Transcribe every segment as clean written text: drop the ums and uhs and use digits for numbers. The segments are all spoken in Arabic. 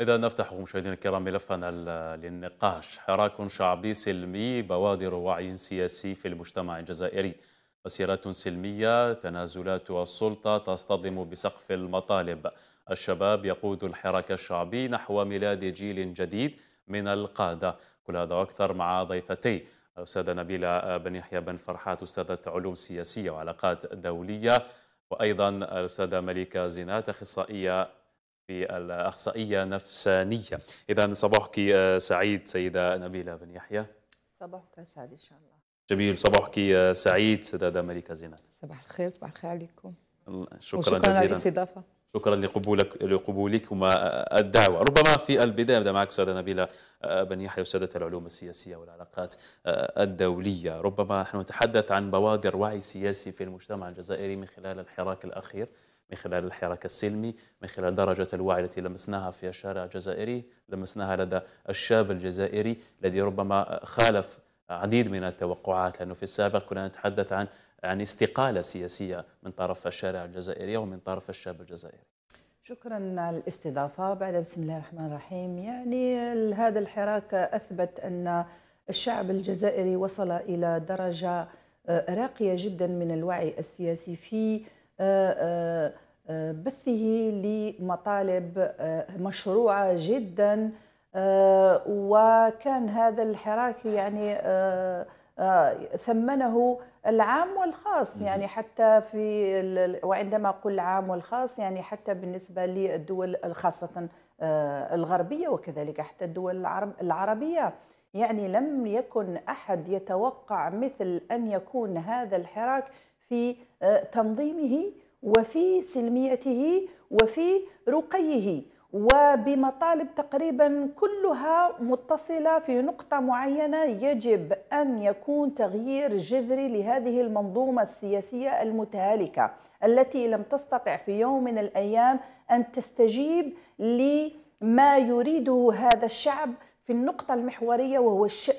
إذا نفتح مشاهدينا الكرام ملفنا للنقاش. حراك شعبي سلمي، بوادر وعي سياسي في المجتمع الجزائري، مسيرات سلمية، تنازلات السلطة تصطدم بسقف المطالب. الشباب يقود الحراك الشعبي نحو ميلاد جيل جديد من القادة. كل هذا وأكثر مع ضيفتي الأستاذة نبيلة بن يحيى بن فرحات، أستاذة علوم سياسية وعلاقات دولية، وأيضا الأستاذة مليكة زناتة، أخصائية نفسانية. إذا صباحك سعيد سيدة نبيلة بن يحيى. صباحك سعيد إن شاء الله. جميل، صباحك سعيد سيدة مليكة زناتة. صباح الخير. صباح الخير عليكم. شكرا جزيلا على الاستضافة. شكرا لقبولكما الدعوة. ربما في البداية أبدأ معك أستاذة نبيلة بن يحيى، أستاذة العلوم السياسية والعلاقات الدولية. ربما نحن نتحدث عن بوادر وعي سياسي في المجتمع الجزائري من خلال الحراك الأخير، من خلال الحراك السلمي، من خلال درجة الوعي التي لمسناها في الشارع الجزائري، لمسناها لدى الشاب الجزائري الذي ربما خالف عديد من التوقعات، لأنه في السابق كنا نتحدث عن استقالة سياسية من طرف الشارع الجزائري ومن طرف الشاب الجزائري. شكرا على الاستضافة. بعد بسم الله الرحمن الرحيم، يعني هذا الحراك أثبت أن الشعب الجزائري وصل إلى درجة راقية جدا من الوعي السياسي في بثه لمطالب مشروعة جدا، وكان هذا الحراك يعني ثمنه العام والخاص، يعني حتى في، وعندما أقول العام والخاص يعني حتى بالنسبة للدول خاصة الغربية وكذلك حتى الدول العربية، يعني لم يكن أحد يتوقع مثل أن يكون هذا الحراك في تنظيمه وفي سلميته وفي رقيه وبمطالب تقريبا كلها متصلة في نقطة معينة. يجب أن يكون تغيير جذري لهذه المنظومة السياسية المتهالكة التي لم تستطع في يوم من الأيام أن تستجيب لما يريده هذا الشعب في النقطة المحورية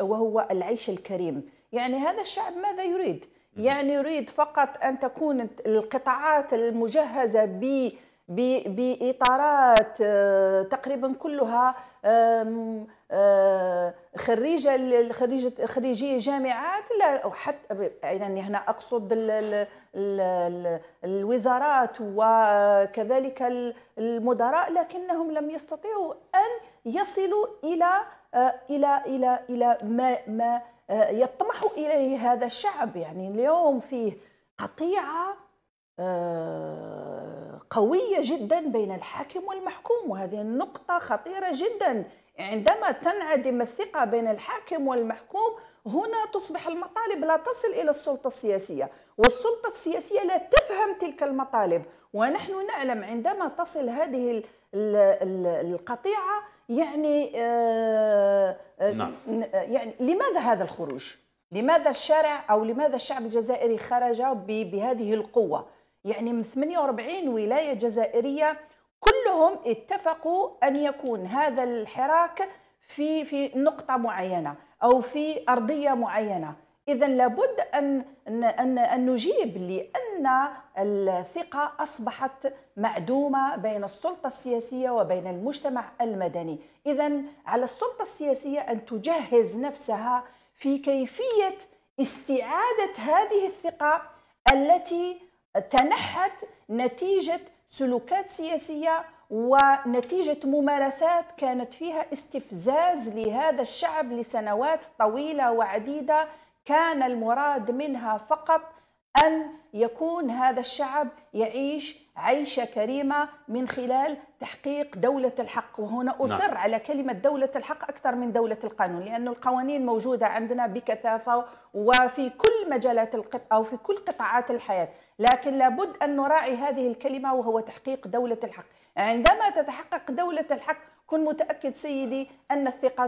وهو العيش الكريم. يعني هذا الشعب ماذا يريد؟ يعني يريد فقط أن تكون القطاعات المجهزة بإطارات تقريبا كلها خريجي جامعات، لا حتى يعني هنا أقصد الوزارات وكذلك المدراء، لكنهم لم يستطيعوا أن يصلوا إلى إلى إلى إلى ما يطمح إليه هذا الشعب. يعني اليوم فيه قطيعة قوية جدا بين الحاكم والمحكوم، وهذه النقطة خطيرة جدا. عندما تنعدم الثقة بين الحاكم والمحكوم هنا تصبح المطالب لا تصل إلى السلطة السياسية، والسلطة السياسية لا تفهم تلك المطالب. ونحن نعلم عندما تصل هذه القطيعة يعني يعني لماذا هذا الخروج؟ لماذا الشارع أو لماذا الشعب الجزائري خرج بهذه القوة؟ يعني من 48 ولاية جزائرية كلهم اتفقوا أن يكون هذا الحراك في نقطة معينة أو في أرضية معينة. إذا لابد أن نجيب، لأن الثقة أصبحت معدومة بين السلطة السياسية وبين المجتمع المدني. إذا على السلطة السياسية أن تجهز نفسها في كيفية استعادة هذه الثقة التي تنحت نتيجة سلوكات سياسية ونتيجة ممارسات كانت فيها استفزاز لهذا الشعب لسنوات طويلة وعديدة. كان المراد منها فقط أن يكون هذا الشعب يعيش عيشة كريمة من خلال تحقيق دولة الحق، وهنا أصر على كلمة دولة الحق أكثر من دولة القانون، لأن القوانين موجودة عندنا بكثافة وفي كل مجالات أو في كل قطاعات الحياة، لكن لابد أن نراعي هذه الكلمة وهو تحقيق دولة الحق. عندما تتحقق دولة الحق كن متأكد سيدي أن الثقة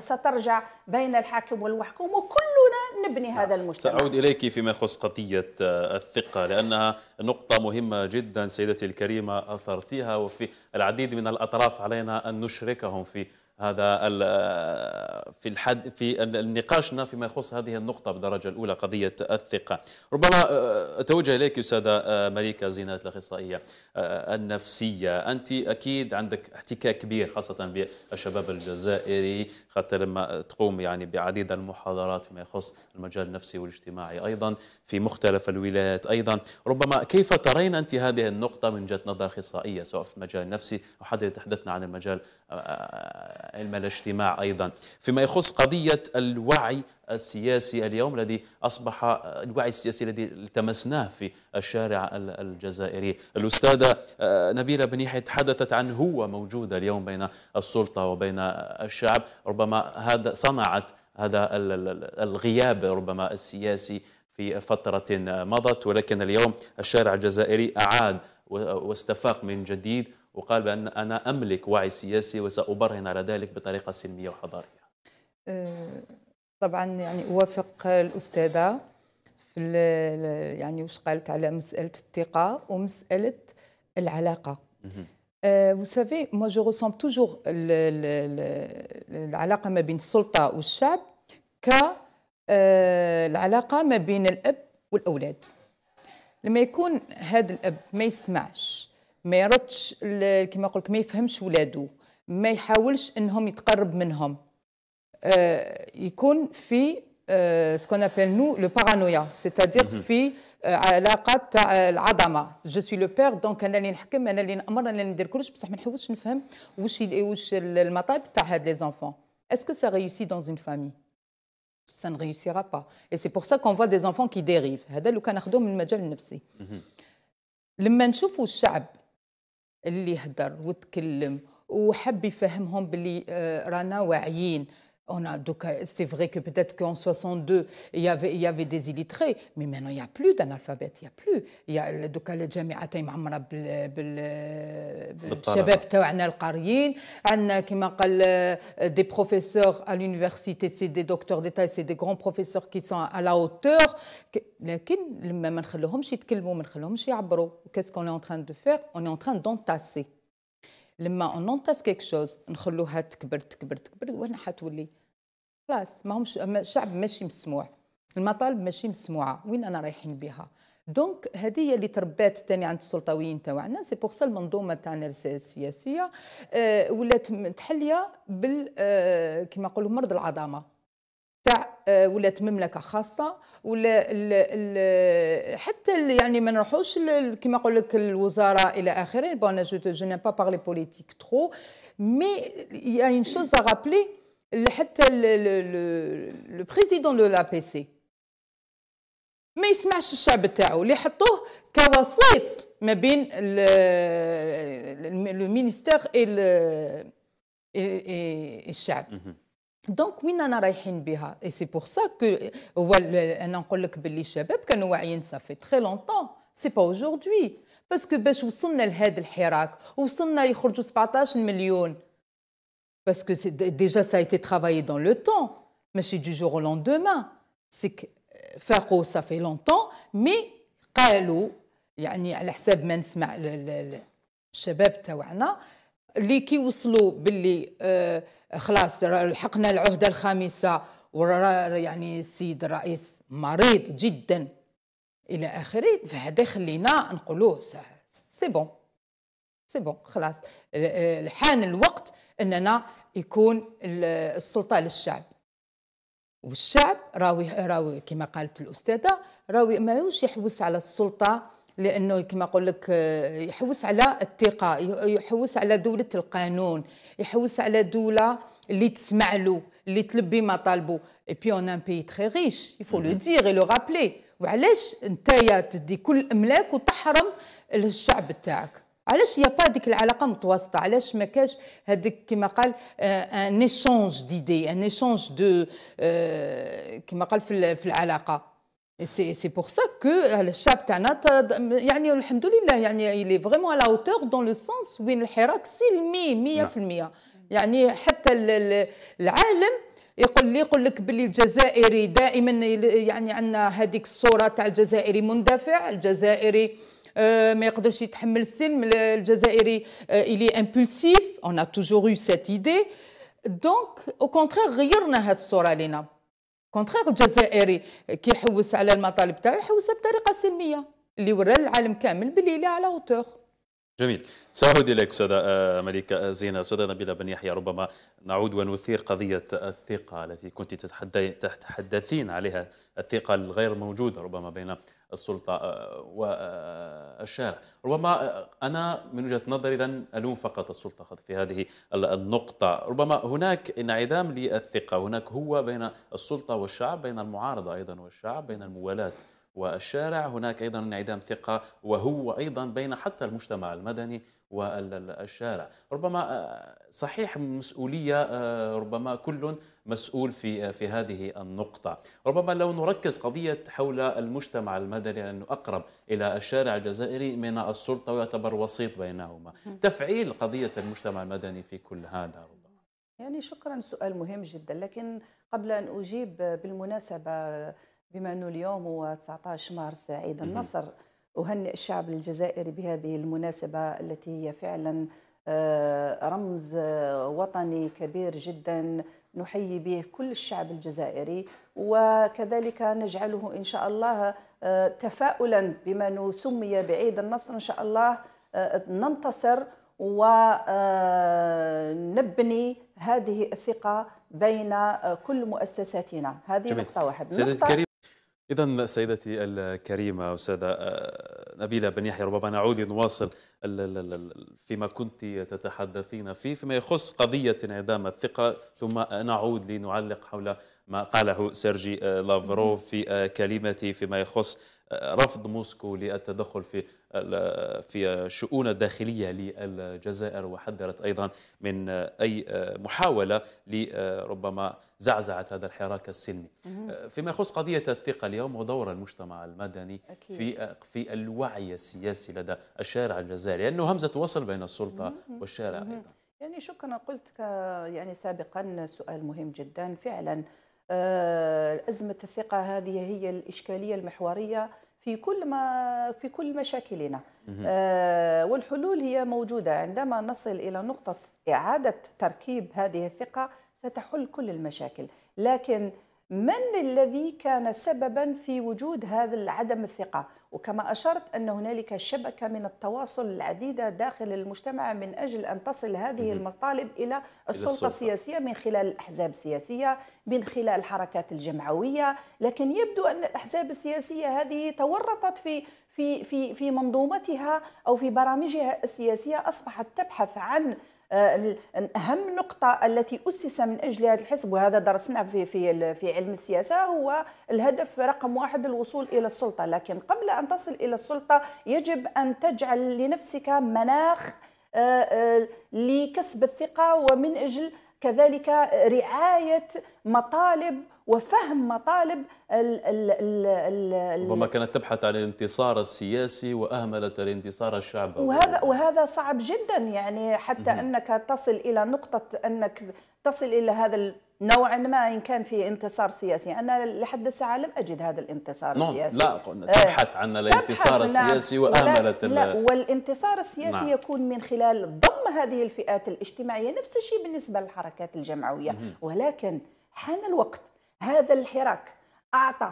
سترجع بين الحاكم والمحكوم، وكلنا نبني هذا المجتمع. سأعود إليك فيما يخص قضية الثقة لأنها نقطة مهمة جدا سيدتي الكريمة أثرتيها، وفي العديد من الأطراف علينا أن نشركهم في هذا في نقاشنا فيما يخص هذه النقطة بالدرجة الأولى، قضية الثقة. ربما أتوجه إليك أستاذة مليكة زناتة الأخصائية النفسية، أنت أكيد عندك احتكاك كبير خاصة بالشباب الجزائري، حتى لما تقوم يعني بعديد المحاضرات فيما يخص المجال النفسي والاجتماعي أيضا في مختلف الولايات أيضا. ربما كيف ترين أنت هذه النقطة من وجهة نظر أخصائية، سواء في المجال النفسي أو حتى تحدثنا عن المجال علم الاجتماع أيضا، فيما يخص قضية الوعي السياسي اليوم الذي أصبح الوعي السياسي الذي التمسناه في الشارع الجزائري؟ الأستاذة نبيلة بن يحيى تحدثت عن هو موجود اليوم بين السلطة وبين الشعب، ربما هذا صنعت هذا الغياب ربما السياسي في فترة مضت، ولكن اليوم الشارع الجزائري أعاد واستفاق من جديد وقال بأن أنا أملك وعي سياسي وسأبرهن على ذلك بطريقة سلمية وحضارية. طبعا يعني أوافق الأستاذة في يعني واش قالت على مسألة الثقة ومسألة العلاقة. وسافي مو جو ريسون توجور العلاقة ما بين السلطة والشعب كالعلاقة ما بين الأب والأولاد. لما يكون هذا الأب ما يسمعش، ما يردش كما نقول لك، ما يفهمش ولاده، ما يحاولش انهم يتقرب منهم، يكون في سكون ابل نو لو بارانويا، سيتادير في علاقه تاع العظمه، جو سوي لو بير دونك انا اللي نحكم، انا اللي نامر، انا اللي ندير كلش، بصح ما نحاولش نفهم واش المطالب تاع هاد لي زونفون. اسكو سا ريوسي دون اون فامي؟ سا ن ريوسيرا با. اي سي بور سا كون فوا دي زونفون كي ديريف. هذا لو كان ناخذوه من المجال النفسي. لما نشوفوا الشعب اللي يهدر وتكلم وحب يفهمهم باللي رانا واعيين، اون دوكا سي فري كو بيتيت كو ان 62 يافي دي إليتري، مي مانو يا بلو دانالفابيت، يا بلو يا دوكا الجامعات معمره بالشباب تاعنا القاريين، عندنا كما قال دي بروفيسور ا لونيفرسيتي، سي دي دكتور ديتا، سي دي غران بروفيسور كي سون ا لا هوتور، لكن لما ما نخلوهمش يتكلموا، ما نخلوهمش يعبروا، كاس كون اون تران دو فير اون اون تران دونتاسي. لما اون اونتاس كيك شوز نخلوها تكبر تكبر تكبر، وانا حتولي خلاص ماهمش الشعب ماشي مسموع، المطالب ماشي مسموعه، وين انا رايحين بها؟ دونك هذه هي اللي تربات ثاني عند السلطويين تاعنا، سي بوغ سا المنظومه تاعنا السياسيه ولات متحليه بال كيما نقولوا مرض العظمه تاع، ولات مملكه خاصه، ولا حتى يعني ما نروحوش كيما نقول لك الوزراء الى اخره. بون جو ني با بارلي بوليتيك ترو، مي يا اون شوز ا رابلي، حتى لو بريزيدون دو لا بي سي ما يسمعش الشعب تاعو، اللي حطوه كوسيط ما بين لو مينيستير اي الشعب. دونك وين انا رايحين بها؟ اي سي بور سا كو هو انا نقول لك باللي الشباب كانوا واعيين صافي تري لونطون، سي با اوجوردي، باسكو باش وصلنا لهذا الحراك وصلنا يخرجوا 17 مليون، باسكو ديجا سا ايتي ترافايي دون لو طون، ماشي دو جور او لوندومان، سيك فاقوا صافي لونطون، مي قالوا يعني على حساب ما نسمع الشباب تاوعنا اللي كيوصلوا باللي خلاص لحقنا العهده الخامسه، يعني السيد الرئيس مريض جدا الى اخره، فهذا خلينا نقولوه سي بون سي بون خلاص، حان الوقت اننا يكون السلطه للشعب، والشعب راوي كما قالت الاستاذه راوي ماهوش يحوس على السلطه، لانه كما نقول لك يحوس على الثقه، يحوس على دوله القانون، يحوس على دوله اللي تسمع له، اللي تلبي مطالبه. اي بي اون ان بي تري ريش، يفو لو دير اي لو رابلي. وعلاش نتايا تدي كل املاك وتحرم الشعب تاعك؟ علاش يا با ديك العلاقه متوسطه؟ علاش ما كاش هذيك كما قال ان ايشونج ديدي، ان ايشونج دو كما قال في العلاقه. سي بور سا كو الشعب تاعنا يعني الحمد لله يعني لي فريمون على هوتور دون لو سونس وين الحراك سلمي 100%. يعني حتى العالم يقول لك باللي الجزائري دائما يعني عندنا هذيك الصوره تاع الجزائري مندفع، الجزائري ما يقدرش يتحمل السلم، الجزائري الي امبولسيف، اون ا توجور يو سيت ايدي. دونك او كونترير غيرنا هاد الصوره لينا. كونترير الجزائري كيحوس على المطالب تاعو يحوسها بطريقه سلميه اللي ورا العالم كامل باللي على اوتور. جميل، سأعود إليك أستاذة مليكة زينة. أستاذة نبيلة بن يحيى، ربما نعود ونثير قضية الثقة التي كنت تتحدثين عليها، الثقة الغير موجودة ربما بين السلطة والشارع. ربما أنا من وجهة نظري لن ألوم فقط السلطة في هذه النقطة، ربما هناك انعدام للثقة، هناك هو بين السلطة والشعب، بين المعارضة أيضا والشعب، بين الموالاة والشارع، هناك أيضا انعدام ثقة وهو أيضا بين حتى المجتمع المدني والشارع. ربما صحيح مسؤولية، ربما كل مسؤول في هذه النقطة. ربما لو نركز قضية حول المجتمع المدني لأنه أقرب إلى الشارع الجزائري من السلطة ويعتبر وسيط بينهما، تفعيل قضية المجتمع المدني في كل هذا ربما. يعني شكرا، سؤال مهم جدا، لكن قبل أن أجيب بالمناسبة بما أنه اليوم هو 19 مارس عيد النصر، أهنئ الشعب الجزائري بهذه المناسبة التي هي فعلا رمز وطني كبير جدا، نحيي به كل الشعب الجزائري وكذلك نجعله إن شاء الله تفاؤلا بما أنه سمي بعيد النصر. إن شاء الله ننتصر ونبني هذه الثقة بين كل مؤسساتنا. هذه نقطة واحدة. إذن سيدتي الكريمة أستاذة نبيلة بن يحيى، ربما نعود لنواصل فيما كنت تتحدثين فيه فيما يخص قضية انعدام الثقة، ثم نعود لنعلق حول ما قاله سيرجي لافروف في كلمته فيما يخص رفض موسكو للتدخل في شؤون الداخلية للجزائر، وحذرت أيضا من أي محاولة لربما زعزعة هذا الحراك السلمي. فيما يخص قضية الثقة اليوم ودور المجتمع المدني في الوعي السياسي لدى الشارع الجزائري، لأنه همزة وصل بين السلطة والشارع أيضا. يعني شكرا، قلت يعني سابقا سؤال مهم جدا فعلا. أزمة الثقة هذه هي الإشكالية المحورية في كل مشاكلنا، والحلول هي موجودة. عندما نصل إلى نقطة إعادة تركيب هذه الثقة ستحل كل المشاكل. لكن من الذي كان سببا في وجود هذا عدم الثقة؟ وكما أشرت أن هنالك شبكة من التواصل العديدة داخل المجتمع من أجل أن تصل هذه المطالب إلى السلطة السياسية من خلال الأحزاب السياسية، من خلال الحركات الجمعوية. لكن يبدو أن الأحزاب السياسية هذه تورطت في منظومتها أو في برامجها السياسية، أصبحت تبحث عن أهم نقطة التي أسس من أجل هذا الحزب، وهذا درسنا في علم السياسة، هو الهدف رقم واحد الوصول إلى السلطة. لكن قبل أن تصل إلى السلطة يجب أن تجعل لنفسك مناخ لكسب الثقة، ومن أجل كذلك رعاية مطالب وفهم مطالب ربما كانت تبحث عن الانتصار السياسي وأهملت الانتصار الشعبي، وهذا صعب جدا. يعني حتى أنك تصل إلى نقطة أنك تصل إلى هذا نوعا ما إن كان في انتصار سياسي. أنا لحد الساعة لم أجد هذا الانتصار السياسي. لا، تبحث عن الانتصار السياسي وأهملت والانتصار السياسي يكون من خلال ضم هذه الفئات الاجتماعية. نفس الشيء بالنسبة للحركات الجمعوية. ولكن حان الوقت، هذا الحراك أعطى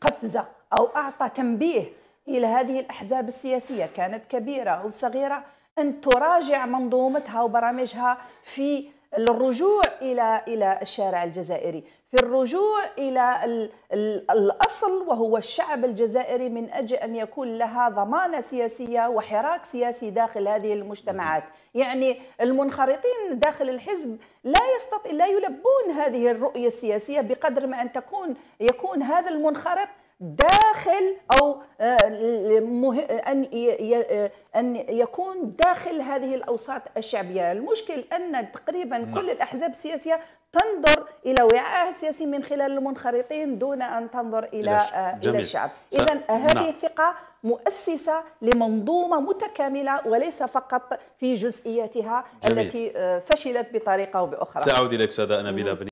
قفزة أو أعطى تنبيه إلى هذه الأحزاب السياسية، كانت كبيرة أو صغيرة، أن تراجع منظومتها وبرامجها في الرجوع إلى الشارع الجزائري، في الرجوع إلى الأصل وهو الشعب الجزائري، من أجل أن يكون لها ضمانة سياسية وحراك سياسي داخل هذه المجتمعات. يعني المنخرطين داخل الحزب لا يلبون هذه الرؤية السياسية بقدر ما أن يكون هذا المنخرط داخل أو أن يكون داخل هذه الأوساط الشعبية. المشكل أن تقريبا كل الأحزاب السياسية تنظر إلى وعائها السياسي من خلال المنخرطين دون أن تنظر إلى الشعب. إذن هذه الثقة مؤسسة لمنظومة متكاملة وليس فقط في جزئياتها التي فشلت بطريقة أو بأخرى. سأعود إليك سيدة نبيلة بن